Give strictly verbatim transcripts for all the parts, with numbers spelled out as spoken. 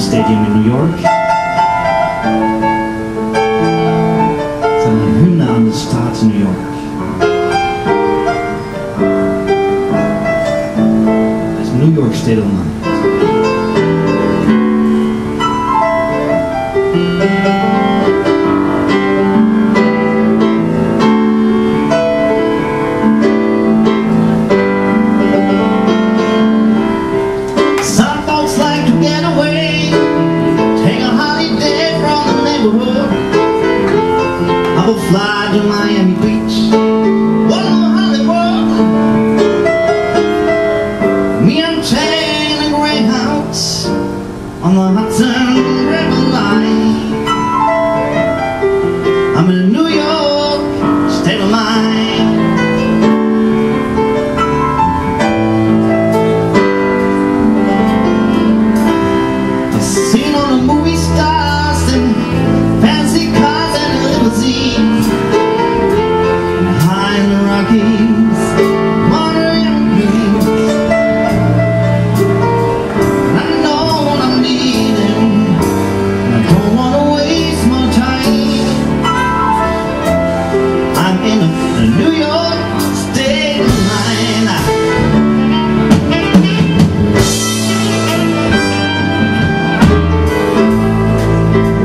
Stadium in New York. Es una hymne an die Stadt New York. Es New York State of Mind. I will fly to Miami Beach, what more Hollywood. Me and Taylor Greyhounds on the Hudson River line. I'm in New York State of Mind. I've seen all the movie stars and fancy cars and limousines.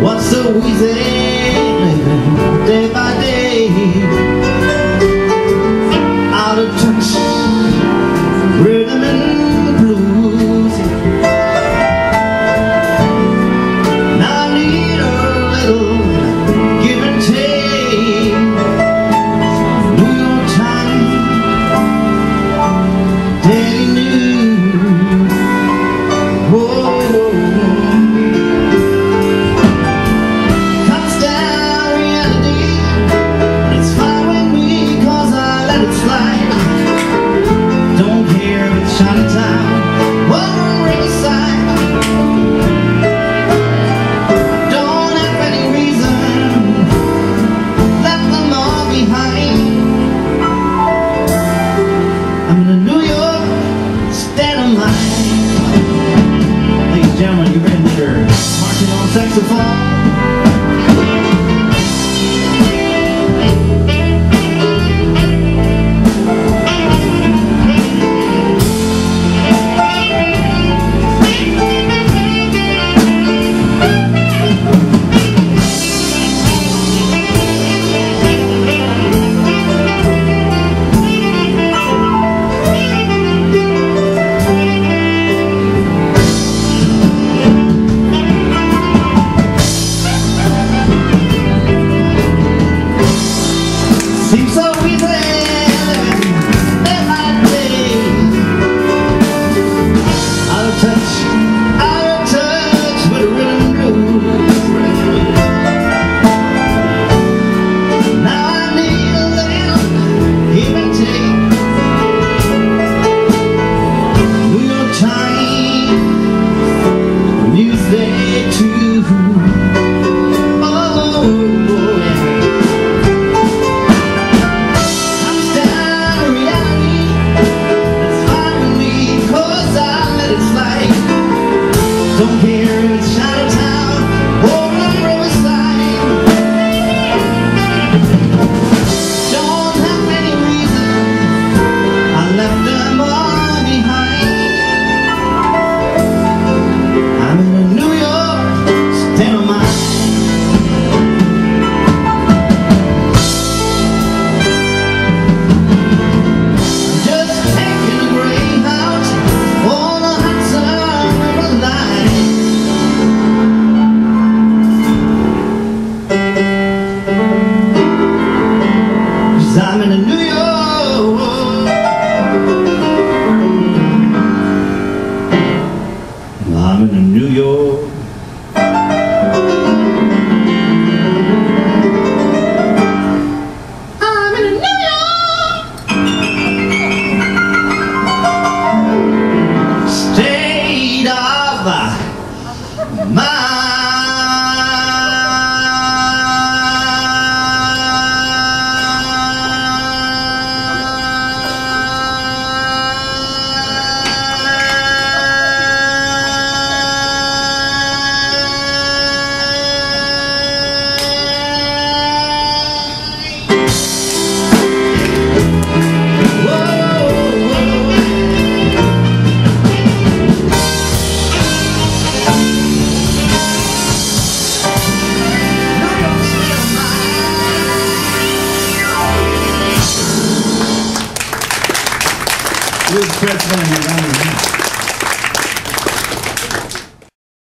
What's so easy?